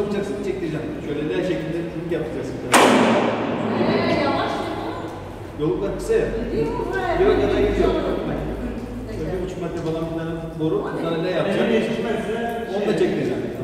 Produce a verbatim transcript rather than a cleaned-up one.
sokacaksın, çektireceğim. Şöyle L şeklinde yoluk yapacaksın. Eee yavaş mı? Yoluklar kısa ya. Gidiyor mu buraya? Yok ya da gidiyor. Şöyle bir buçuk metre falan bunların boru. Bunlara L yapacağım. Onu da çektireceğim.